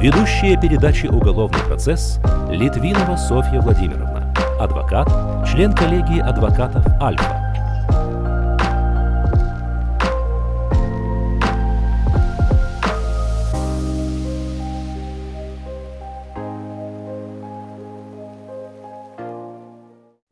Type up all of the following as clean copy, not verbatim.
Ведущая передачи «Уголовный процесс» Литвинова Софья Владимировна, адвокат, член коллегии адвокатов «Альфа».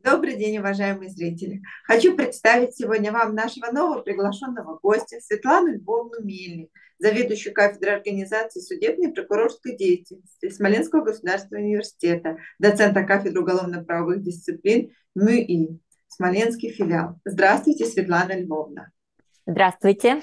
Добрый день, уважаемые зрители! Хочу представить сегодня вам нашего нового приглашенного гостя Светлану Львовну Мельник, заведующую кафедрой организации судебной и прокурорской деятельности Смоленского государственного университета, доцента кафедры уголовно-правовых дисциплин МЮИ, Смоленский филиал. Здравствуйте, Светлана Львовна! Здравствуйте!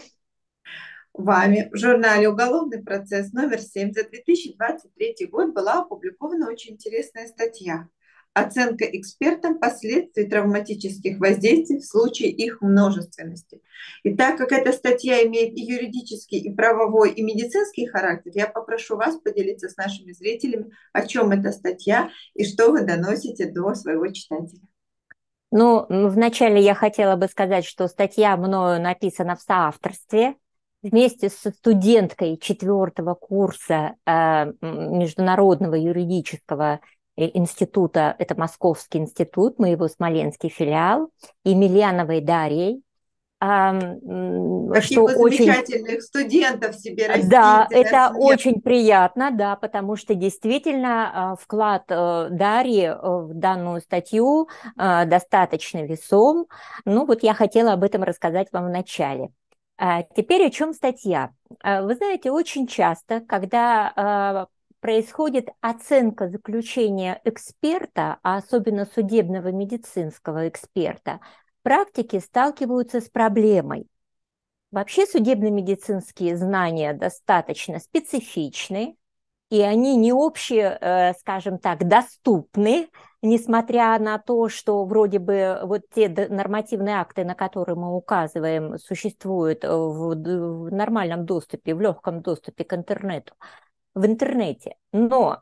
Вами в журнале «Уголовный процесс» номер 7 за 2023 год была опубликована очень интересная статья «Оценка экспертам последствий травматических воздействий в случае их множественности». И так как эта статья имеет и юридический, и правовой, и медицинский характер, я попрошу вас поделиться с нашими зрителями, о чем эта статья и что вы доносите до своего читателя. Ну, вначале я хотела бы сказать, что статья мною написана в соавторстве вместе со студенткой 4-го курса Международного юридического института, это Московский институт, моего Смоленский филиал, Емельяновой Дарьей. Каких замечательных студентов себе растите. Да, это очень приятно, да, потому что действительно вклад Дарьи в данную статью достаточно весом. Ну вот я хотела об этом рассказать вам в начале. Теперь о чем статья. Вы знаете, очень часто, когда происходит оценка заключения эксперта, а особенно судебного медицинского эксперта, практики сталкиваются с проблемой. Вообще судебно-медицинские знания достаточно специфичны, и они не общие, скажем так, доступны, несмотря на то, что вроде бы вот те нормативные акты, на которые мы указываем, существуют в нормальном доступе, в легком доступе к интернету. В интернете. Но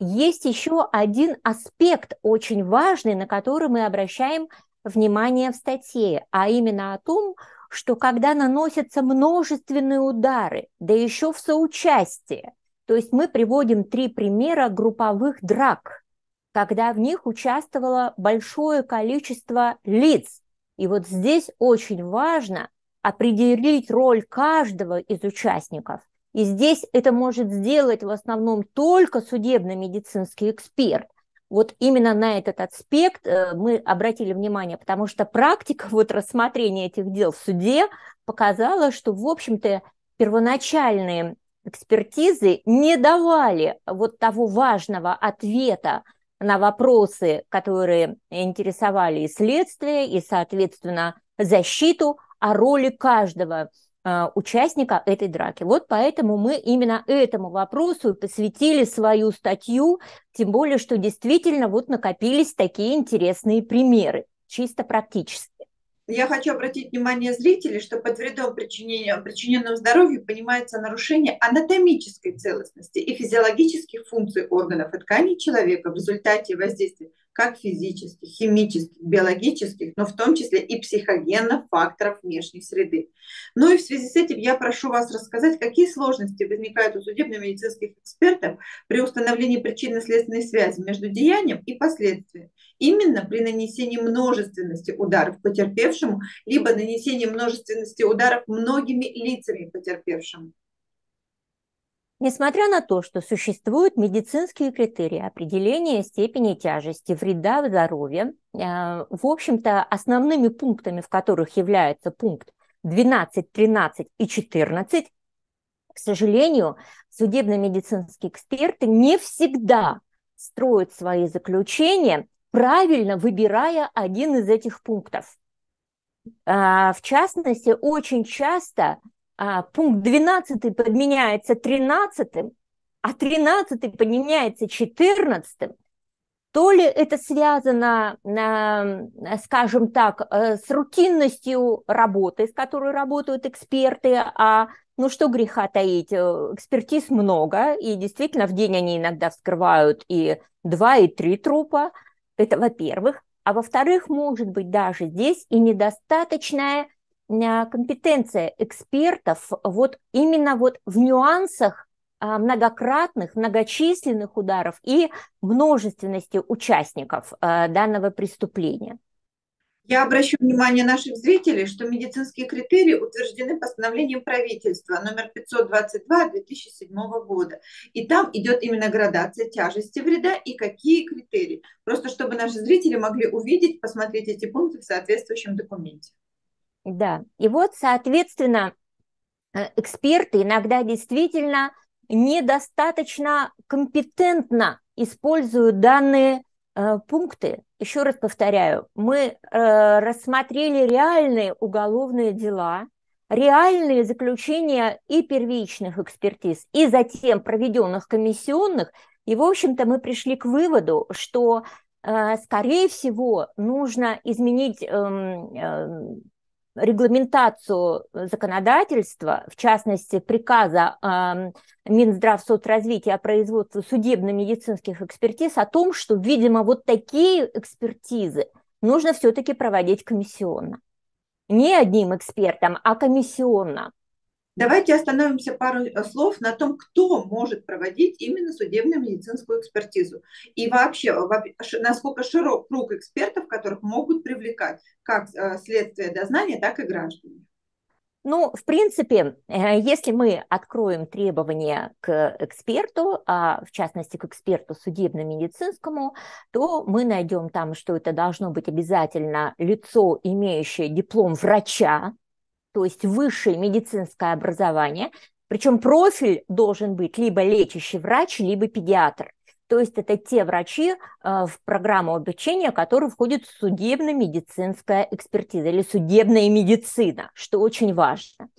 есть еще один аспект очень важный, на который мы обращаем внимание в статье, а именно о том, что когда наносятся множественные удары, да еще в соучастии, то есть мы приводим 3 примера групповых драк, когда в них участвовало большое количество лиц. И вот здесь очень важно определить роль каждого из участников. И здесь это может сделать в основном только судебно-медицинский эксперт. Вот именно на этот аспект мы обратили внимание, потому что практика вот рассмотрения этих дел в суде показала, что, в общем-то, первоначальные экспертизы не давали вот того важного ответа на вопросы, которые интересовали и следствие, и, соответственно, защиту о роли каждого участника этой драки. Вот поэтому мы именно этому вопросу посвятили свою статью, тем более, что действительно вот накопились такие интересные примеры, чисто практически. Я хочу обратить внимание зрителей, что под вредом, причиненным здоровью, понимается нарушение анатомической целостности и физиологических функций органов и тканей человека в результате воздействия как физических, химических, биологических, но в том числе и психогенных факторов внешней среды. Ну и в связи с этим я прошу вас рассказать, какие сложности возникают у судебно-медицинских экспертов при установлении причинно-следственной связи между деянием и последствием, именно при нанесении множественности ударов потерпевшему, либо нанесении множественности ударов многими лицами потерпевшему. Несмотря на то, что существуют медицинские критерии определения степени тяжести вреда здоровью, в общем-то, основными пунктами, в которых являются пункт 12, 13 и 14, к сожалению, судебно-медицинские эксперты не всегда строят свои заключения, правильно выбирая один из этих пунктов. В частности, очень часто пункт 12 подменяется 13, а 13 подменяется 14. То ли это связано, скажем так, с рутинностью работы, с которой работают эксперты, а ну что греха таить, экспертиз много, и действительно в день они иногда вскрывают и 2, и 3 трупа, это во-первых. А во-вторых, может быть, даже здесь и недостаточная компетенция экспертов вот именно вот в нюансах многократных, многочисленных ударов и множественности участников данного преступления. Я обращу внимание наших зрителей, что медицинские критерии утверждены постановлением правительства номер 522 2007 года. И там идет именно градация тяжести вреда и какие критерии. Просто чтобы наши зрители могли увидеть, посмотреть эти пункты в соответствующем документе. Да, и вот, соответственно, эксперты иногда действительно недостаточно компетентно используют данные пункты. Еще раз повторяю, мы рассмотрели реальные уголовные дела, реальные заключения и первичных экспертиз, и затем проведенных комиссионных, и, в общем-то, мы пришли к выводу, что, скорее всего, нужно изменить регламентацию законодательства, в частности, приказа Минздравсоцразвития о производстве судебно-медицинских экспертиз, о том, что, видимо, вот такие экспертизы нужно все-таки проводить комиссионно. Не одним экспертом, а комиссионно. Давайте остановимся пару слов на том, кто может проводить именно судебно-медицинскую экспертизу. И вообще, насколько широк круг экспертов, которых могут привлекать как следствие дознания, так и граждане. Ну, в принципе, если мы откроем требования к эксперту, в частности, к эксперту судебно-медицинскому, то мы найдем там, что это должно быть обязательно лицо, имеющее диплом врача, то есть высшее медицинское образование, причем профиль должен быть либо лечащий врач, либо педиатр. То есть это те врачи, в программу обучения, которые входят в судебно-медицинская экспертиза или судебная медицина, что очень важно.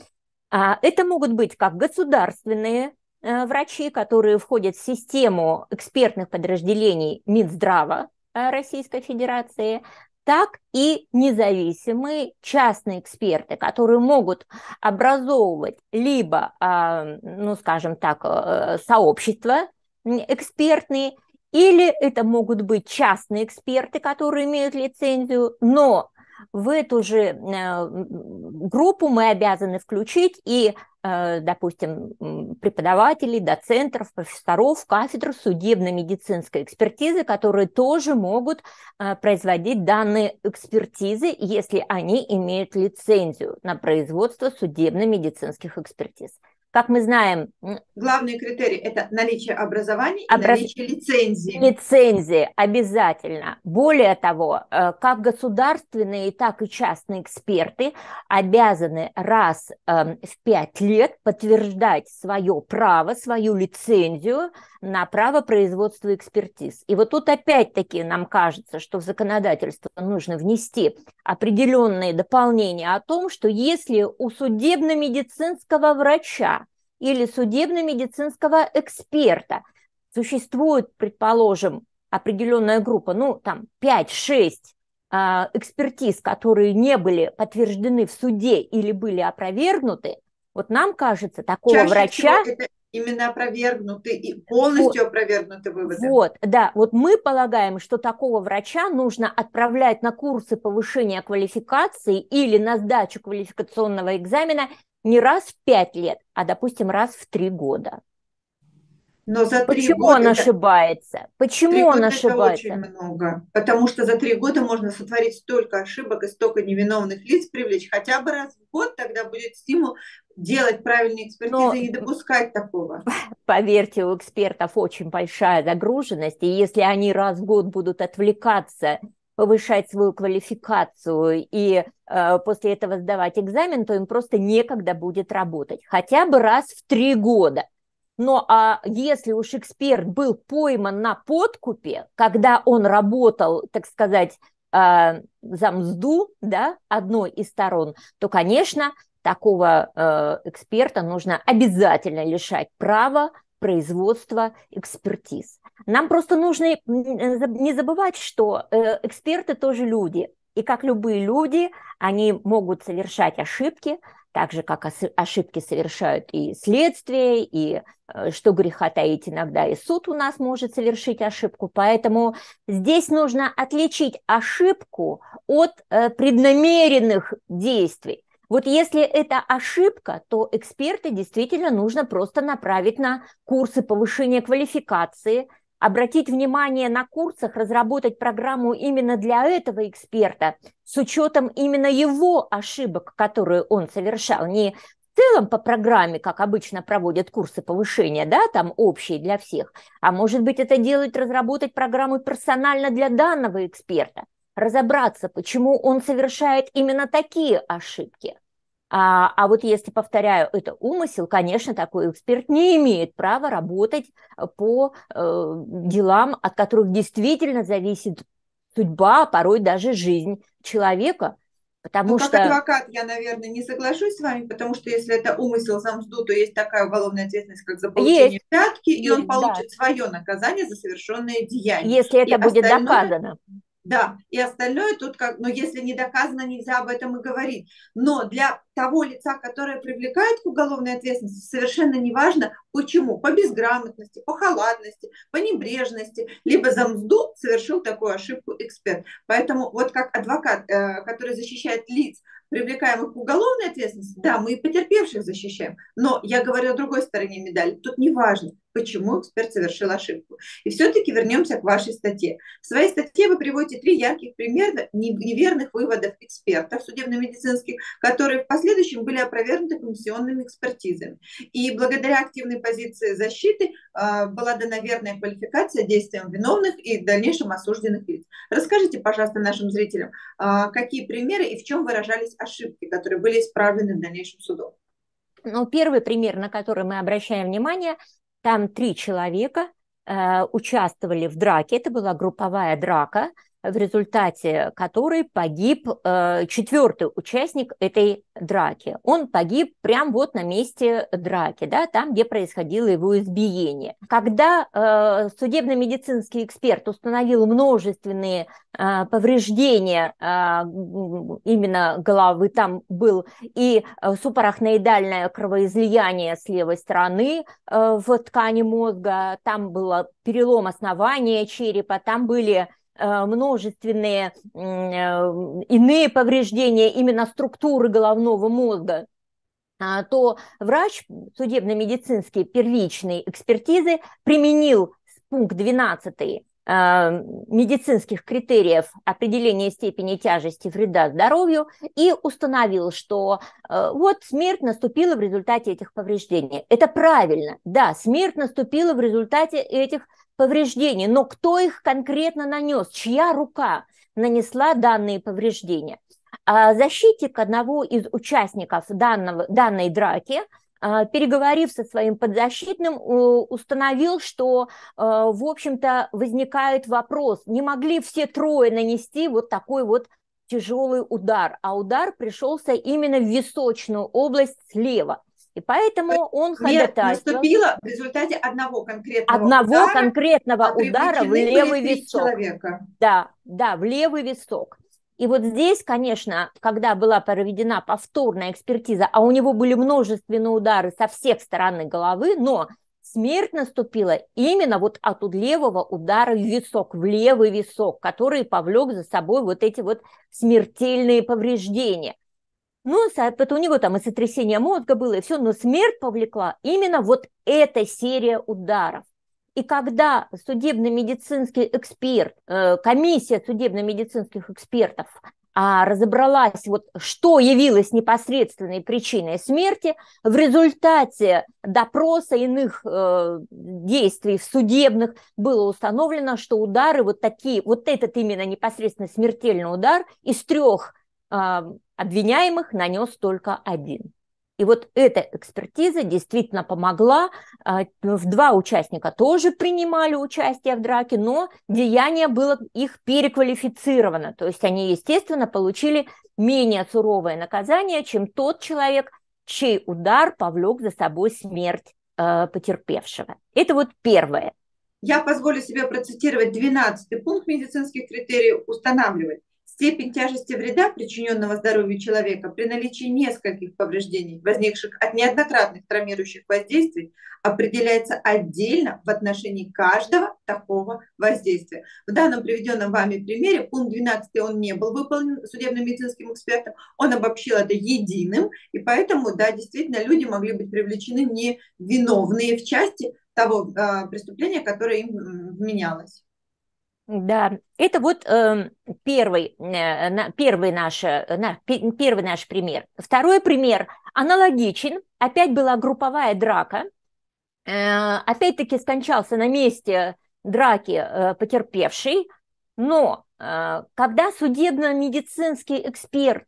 Это могут быть как государственные врачи, которые входят в систему экспертных подразделений Минздрава Российской Федерации, так и независимые частные эксперты, которые могут образовывать либо, ну, скажем так, сообщества экспертные, или это могут быть частные эксперты, которые имеют лицензию, но в эту же группу мы обязаны включить и, допустим, преподавателей, доцентов, профессоров, кафедр судебно-медицинской экспертизы, которые тоже могут производить данные экспертизы, если они имеют лицензию на производство судебно-медицинских экспертиз. Как мы знаем... Главный критерий – это наличие образования и наличие лицензии. Лицензии обязательно. Более того, как государственные, так и частные эксперты обязаны раз в 5 лет подтверждать свое право, свою лицензию на право производства экспертиз. И вот тут опять-таки нам кажется, что в законодательство нужно внести определенные дополнения о том, что если у судебно-медицинского врача или судебно-медицинского эксперта существует, предположим, определенная группа, ну, там, 5-6 экспертиз, которые не были подтверждены в суде или были опровергнуты, вот нам кажется, такого чаще врача... Это именно опровергнуты и полностью вот, опровергнуты выводы. Вот, да, вот мы полагаем, что такого врача нужно отправлять на курсы повышения квалификации или на сдачу квалификационного экзамена не раз в 5 лет, а, допустим, раз в 3 года. Но за 3 года он ошибается? Почему он ошибается? Это очень много. Потому что за 3 года можно сотворить столько ошибок и столько невиновных лиц привлечь. Хотя бы раз в год тогда будет стимул делать правильные экспертизы и не допускать такого. Поверьте, у экспертов очень большая загруженность. И если они раз в год будут отвлекаться, повышать свою квалификацию и после этого сдавать экзамен, то им просто некогда будет работать. Хотя бы раз в 3 года. Но а если уж эксперт был пойман на подкупе, когда он работал, так сказать, за мзду, да, одной из сторон, то, конечно, такого эксперта нужно обязательно лишать права производства экспертиз. Нам просто нужно не забывать, что эксперты тоже люди. И как любые люди, они могут совершать ошибки, так же, как ошибки совершают и следствие, и, что греха таить, иногда и суд у нас может совершить ошибку. Поэтому здесь нужно отличить ошибку от преднамеренных действий. Вот если это ошибка, то эксперта действительно нужно просто направить на курсы повышения квалификации, обратить внимание на курсах, разработать программу именно для этого эксперта с учетом именно его ошибок, которые он совершал, не в целом по программе, как обычно проводят курсы повышения, да, там общие для всех, а может быть это делать, разработать программу персонально для данного эксперта, разобраться, почему он совершает именно такие ошибки. А вот если, повторяю, это умысел, конечно, такой эксперт не имеет права работать по делам, от которых действительно зависит судьба, порой даже жизнь человека, потому что... Как адвокат я, наверное, не соглашусь с вами, потому что если это умысел за мзду, то есть такая уголовная ответственность, как за получение взятки, и он получит свое наказание за совершенное деяние. Если это будет доказано. Да, и остальное тут как, но если не доказано, нельзя об этом и говорить. Но для того лица, которое привлекает к уголовной ответственности, совершенно неважно, почему. По безграмотности, по халатности, по небрежности, либо за мзду совершил такую ошибку эксперт. Поэтому вот как адвокат, который защищает лиц, привлекаемых к уголовной ответственности, да, мы и потерпевших защищаем, но я говорю о другой стороне медали. Тут не важно, почему эксперт совершил ошибку. И все-таки вернемся к вашей статье. В своей статье вы приводите 3 ярких примера неверных выводов экспертов судебно-медицинских, которые в последующем были опровергнуты комиссионными экспертизами. И благодаря активной позиции защиты была дана верная квалификация действиям виновных и в дальнейшем осужденных лиц. Расскажите, пожалуйста, нашим зрителям, какие примеры и в чем выражались ошибки, которые были исправлены в дальнейшем судом. Ну, первый пример, на который мы обращаем внимание, там 3 человека участвовали в драке, это была групповая драка, в результате которой погиб 4-й участник этой драки. Он погиб прямо вот на месте драки, да, там, где происходило его избиение. Когда судебно-медицинский эксперт установил множественные повреждения именно головы, там был и супарахноидальное кровоизлияние с левой стороны в ткани мозга, там был перелом основания черепа, там были множественные иные повреждения именно структуры головного мозга, то врач судебно-медицинской первичной экспертизы применил пункт 12 медицинских критериев определения степени тяжести вреда здоровью и установил, что вот смерть наступила в результате этих повреждений. Это правильно, да, смерть наступила в результате этих повреждений, но кто их конкретно нанес, чья рука нанесла данные повреждения. Защитник одного из участников данной драки, переговорив со своим подзащитным, установил, что, в общем-то, возникает вопрос, не могли все 3 нанести вот такой вот тяжелый удар, а удар пришелся именно в височную область слева. И поэтому он ходатайствовал... наступила в результате одного конкретного удара в левый висок. Да, да, в левый висок. И вот здесь, конечно, когда была проведена повторная экспертиза, а у него были множественные удары со всех сторон головы, но смерть наступила именно вот от левого удара в висок, в левый висок, который повлек за собой вот эти вот смертельные повреждения. Ну, это у него там и сотрясение мозга было, и все, но смерть повлекла именно вот эта серия ударов. И когда судебно-медицинский эксперт, комиссия судебно-медицинских экспертов разобралась, вот, что явилось непосредственной причиной смерти, в результате допроса иных действий судебных было установлено, что удары вот такие, вот этот именно непосредственно смертельный удар из 3 обвиняемых нанес только 1. И вот эта экспертиза действительно помогла. 2 участника тоже принимали участие в драке, но деяние было их переквалифицировано. То есть они, естественно, получили менее суровое наказание, чем тот человек, чей удар повлек за собой смерть потерпевшего. Это вот первое. Я позволю себе процитировать 12-й пункт медицинских критерий устанавливать. Степень тяжести вреда, причиненного здоровью человека при наличии нескольких повреждений, возникших от неоднократных травмирующих воздействий, определяется отдельно в отношении каждого такого воздействия. В данном приведенном вами примере пункт 12 он не был выполнен судебно-медицинским экспертом, он обобщил это единым, и поэтому, да, действительно, люди могли быть привлечены невиновные в части того преступления, которое им вменялось. Да, это вот первый наш пример. Второй пример аналогичен. Опять была групповая драка. Опять-таки скончался на месте драки потерпевший. Но когда судебно-медицинский эксперт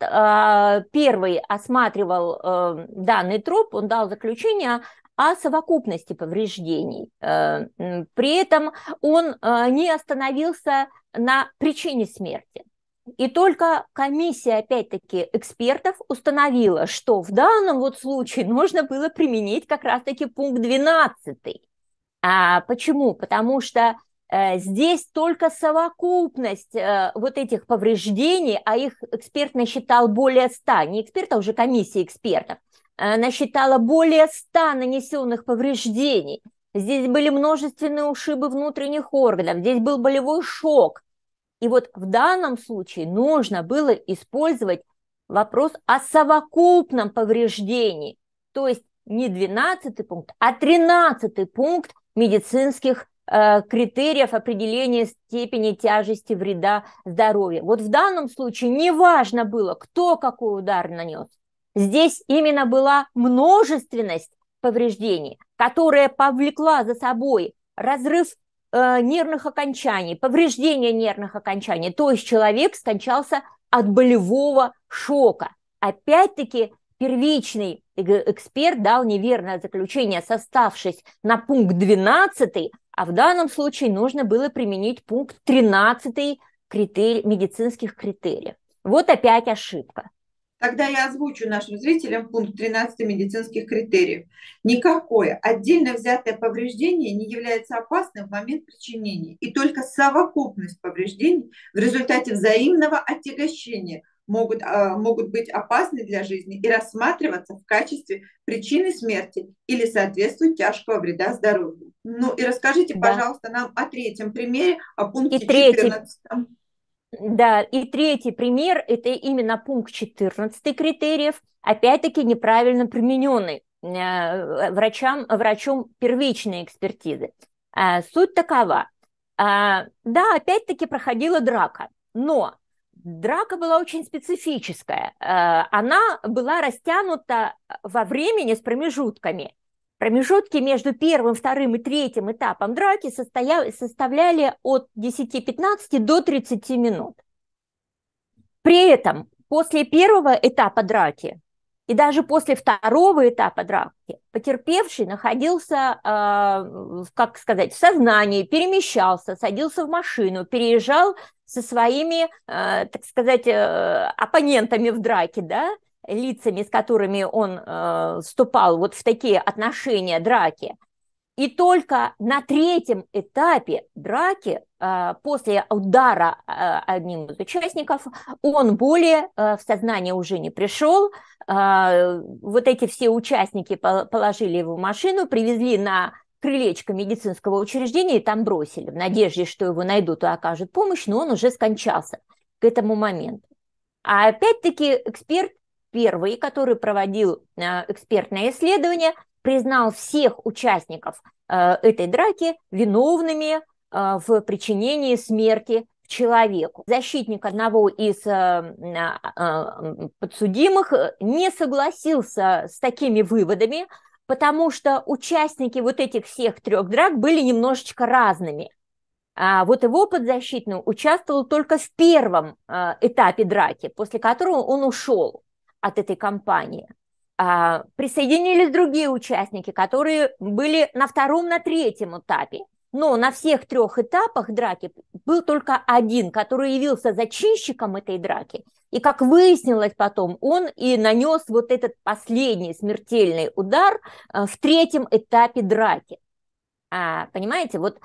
первый осматривал данный труп, он дал заключение о совокупности повреждений. При этом он не остановился на причине смерти. И только комиссия, опять-таки, экспертов установила, что в данном вот случае нужно было применить как раз-таки пункт 12. А почему? Потому что здесь только совокупность вот этих повреждений, а их эксперт насчитал более 100, не эксперт, а уже комиссия экспертов, насчитала более 100 нанесенных повреждений. Здесь были множественные ушибы внутренних органов, здесь был болевой шок. И вот в данном случае нужно было использовать вопрос о совокупном повреждении. То есть не 12 пункт, а 13 пункт медицинских критериев определения степени тяжести вреда здоровью. Вот в данном случае неважно было, кто какой удар нанес. Здесь именно была множественность повреждений, которая повлекла за собой разрыв нервных окончаний, повреждение нервных окончаний. То есть человек скончался от болевого шока. Опять-таки первичный эксперт дал неверное заключение, сославшись на пункт 12, а в данном случае нужно было применить пункт 13 медицинских критериев. Вот опять ошибка. Тогда я озвучу нашим зрителям пункт 13 медицинских критериев. Никакое отдельно взятое повреждение не является опасным в момент причинения, и только совокупность повреждений в результате взаимного отягощения могут быть опасны для жизни и рассматриваться в качестве причины смерти или соответствуют тяжкого вреда здоровью. Ну и расскажите, пожалуйста, нам о третьем примере, о пункте 14. Да, и третий пример – это именно пункт 14 критериев, опять-таки неправильно примененный врачом первичной экспертизы. Суть такова. Да, опять-таки проходила драка, но драка была очень специфическая. Она была растянута во времени с промежутками. Промежутки между первым, вторым и третьим этапом драки составляли от 10-15 до 30 минут. При этом после первого этапа драки и даже после второго этапа драки потерпевший находился, как сказать, в сознании, перемещался, садился в машину, переезжал со своими, так сказать, оппонентами в драке, да, лицами, с которыми он вступал вот в такие отношения драки. И только на третьем этапе драки, после удара одним из участников, он более в сознание уже не пришел. Вот эти все участники положили его в машину, привезли на крылечко медицинского учреждения и там бросили, в надежде, что его найдут и окажут помощь, но он уже скончался к этому моменту. А опять-таки эксперт первый, который проводил экспертное исследование, признал всех участников этой драки виновными в причинении смерти человеку. Защитник одного из подсудимых не согласился с такими выводами, потому что участники вот этих всех трех драк были немножечко разными. А вот его подзащитный участвовал только в первом этапе драки, после которого он ушел от этой компании. Присоединились другие участники, которые были на втором, на третьем этапе. Но на всех трех этапах драки был только один, который явился зачинщиком этой драки. И, как выяснилось потом, он и нанес вот этот последний смертельный удар в третьем этапе драки. Понимаете? Вот,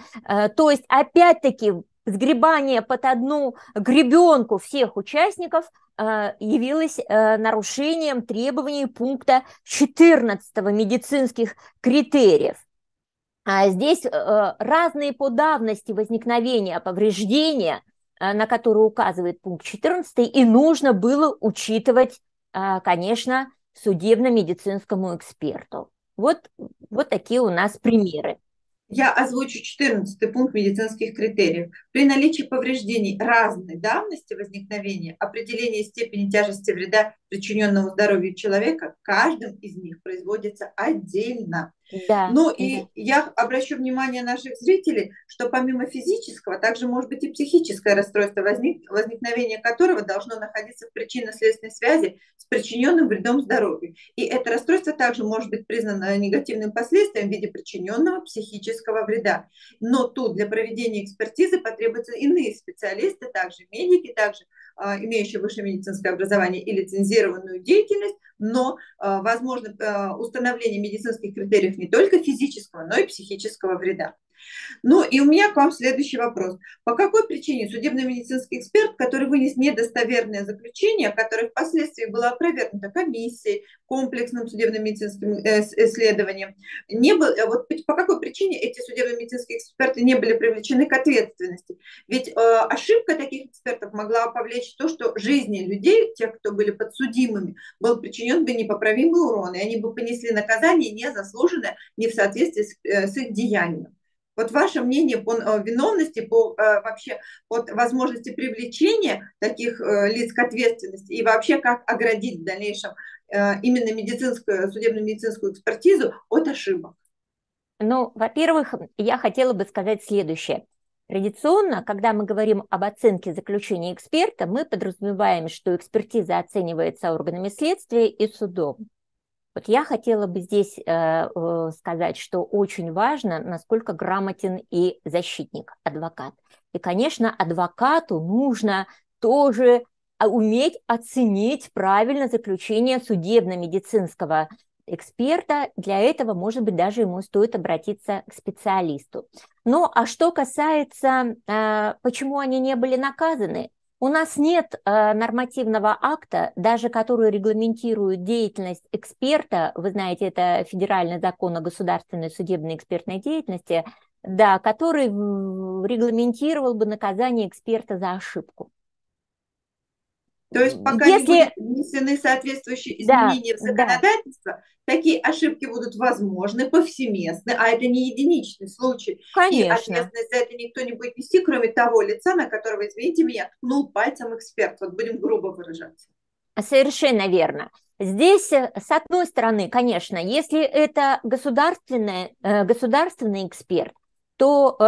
то есть, опять-таки, сгребание под одну гребенку всех участников явилось нарушением требований пункта 14 медицинских критериев. Здесь разные по давности возникновения повреждения, на которые указывает пункт 14, и нужно было учитывать, конечно, судебно-медицинскому эксперту. Вот такие у нас примеры. Я озвучу 14 пункт медицинских критериев. При наличии повреждений разной давности возникновения определение степени тяжести вреда, причиненного здоровью человека, каждым из них производится отдельно. Да. Ну и я обращу внимание наших зрителей, что помимо физического, также может быть и психическое расстройство, возникновение которого должно находиться в причинно-следственной связи с причиненным вредом здоровью. И это расстройство также может быть признано негативным последствием в виде причиненного психического вреда. Но тут для проведения экспертизы потребуются иные специалисты, также медики, также имеющие высшее медицинское образование и лицензированную деятельность, но возможно установление медицинских критериев не только физического, но и психического вреда. Ну и у меня к вам следующий вопрос. По какой причине судебно-медицинский эксперт, который вынес недостоверное заключение, которое впоследствии было опровергнуто комиссией, комплексным судебно-медицинским исследованием, по какой причине эти судебно-медицинские эксперты не были привлечены к ответственности? Ведь ошибка таких экспертов могла повлечь то, что жизни людей, тех, кто были подсудимыми, был причинен бы непоправимый урон, и они бы понесли наказание незаслуженное, не в соответствии с их деянием. Вот ваше мнение по виновности, по возможности привлечения таких лиц к ответственности и вообще как оградить в дальнейшем именно медицинскую, судебно-медицинскую экспертизу от ошибок? Ну, во-первых, я хотела бы сказать следующее. Традиционно, когда мы говорим об оценке заключения эксперта, мы подразумеваем, что экспертиза оценивается органами следствия и судом. Вот я хотела бы здесь сказать, что очень важно, насколько грамотен и защитник, адвокат. И, конечно, адвокату нужно тоже уметь оценить правильно заключение судебно-медицинского эксперта. Для этого, может быть, даже ему стоит обратиться к специалисту. Ну, а что касается, почему они не были наказаны? У нас нет нормативного акта, даже который регламентирует деятельность эксперта. Вы знаете, это федеральный закон о государственной судебной экспертной деятельности, да, который регламентировал бы наказание эксперта за ошибку. То есть пока не будут внесены соответствующие изменения в законодательство, такие ошибки будут возможны повсеместно, а это не единичный случай. Конечно. И ответственность за это никто не будет нести, кроме того лица, на которого, извините меня, ткнул пальцем эксперт. Вот будем грубо выражаться. Совершенно верно. Здесь, с одной стороны, конечно, если это государственный эксперт, то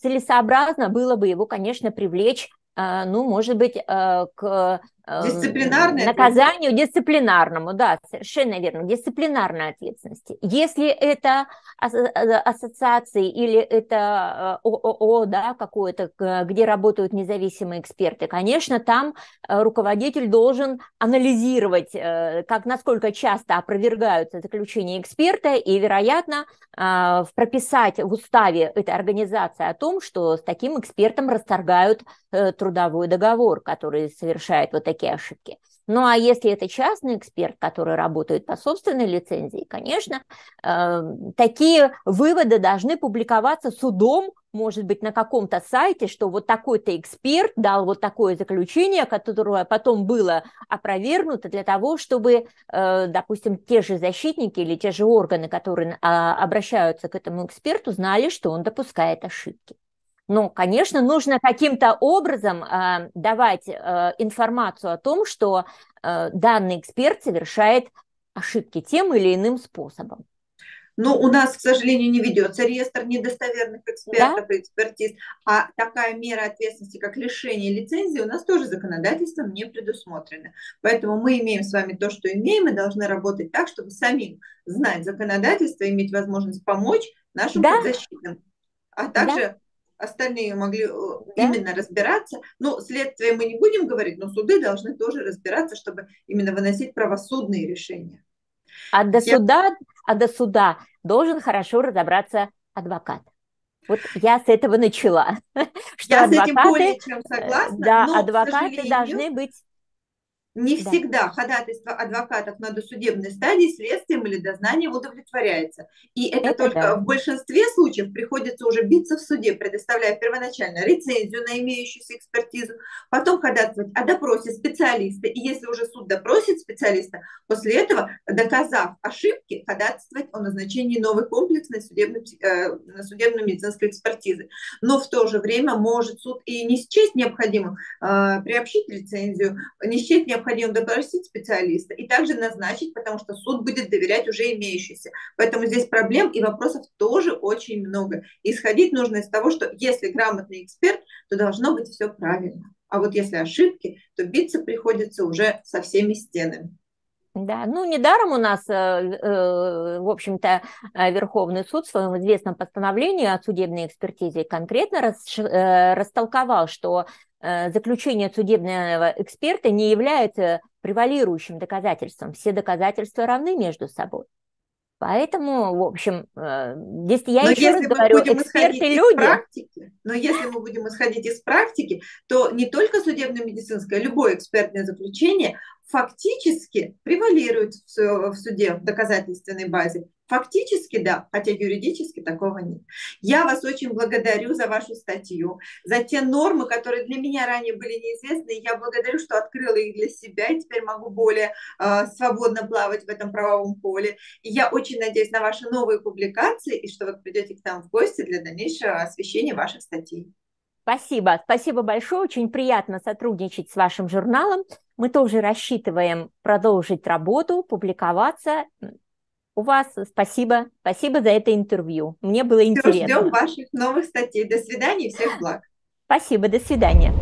целесообразно было бы его, конечно, привлечь, ну, может быть, к наказанию дисциплинарному, да, совершенно верно, дисциплинарной ответственности. Если это ассоциации или это ООО, да, какое-то, где работают независимые эксперты, конечно, там руководитель должен анализировать, насколько часто опровергаются заключения эксперта, и, вероятно, прописать в уставе этой организации о том, что с таким экспертом расторгают трудовой договор, который совершает вот такие ошибки. Ну а если это частный эксперт, который работает по собственной лицензии, конечно, такие выводы должны публиковаться судом, может быть, на каком-то сайте, что вот такой-то эксперт дал вот такое заключение, которое потом было опровергнуто для того, чтобы, допустим, те же защитники или те же органы, которые обращаются к этому эксперту, знали, что он допускает ошибки. Ну, конечно, нужно каким-то образом давать информацию о том, что данный эксперт совершает ошибки тем или иным способом. Но у нас, к сожалению, не ведется реестр недостоверных экспертов и экспертиз, а такая мера ответственности, как лишение лицензии, у нас тоже законодательством не предусмотрена. Поэтому мы имеем с вами то, что имеем, и должны работать так, чтобы самим знать законодательство, иметь возможность помочь нашим подзащитным, а также... Остальные могли именно разбираться. Но следствие мы не будем говорить, но суды должны тоже разбираться, чтобы именно выносить правосудные решения. А до суда должен хорошо разобраться адвокат. Вот я с этого начала. Что я адвокаты, с этим более чем согласна. Да, но, адвокаты должны быть... Не всегда ходатайство адвокатов на досудебной стадии следствием или дознанием удовлетворяется. И это только в большинстве случаев приходится уже биться в суде, предоставляя первоначально рецензию на имеющуюся экспертизу, потом ходатайствовать о допросе специалиста. И если уже суд допросит специалиста, после этого, доказав ошибки, ходатайствовать о назначении новой комплексной судебно-медицинской экспертизы. Но в то же время может суд и не счесть необходимым приобщить рецензию, не счесть необходимым допросить специалиста и также назначить, потому что суд будет доверять уже имеющийся. Поэтому здесь проблем и вопросов тоже очень много. Исходить нужно из того, что если грамотный эксперт, то должно быть все правильно. А вот если ошибки, то биться приходится уже со всеми стенами. Да, ну недаром у нас, в общем-то, Верховный суд в своем известном постановлении о судебной экспертизе конкретно растолковал, что заключение судебного эксперта не является превалирующим доказательством. Все доказательства равны между собой. Поэтому, в общем, здесь я еще раз говорю, эксперты люди. Но если мы будем исходить из практики, то не только судебно-медицинское, любое экспертное заключение фактически превалирует в суде, в доказательственной базе. Фактически, да, хотя юридически такого нет. Я вас очень благодарю за вашу статью, за те нормы, которые для меня ранее были неизвестны. Я благодарю, что открыла их для себя, и теперь могу более свободно плавать в этом правовом поле. И я очень надеюсь на ваши новые публикации, и что вы придете к нам в гости для дальнейшего освещения ваших статей. Спасибо, спасибо большое. Очень приятно сотрудничать с вашим журналом. Мы тоже рассчитываем продолжить работу, публиковаться. У вас спасибо, спасибо за это интервью. Мне было интересно. Ждем ваших новых статей. До свидания, всех благ. Спасибо, до свидания.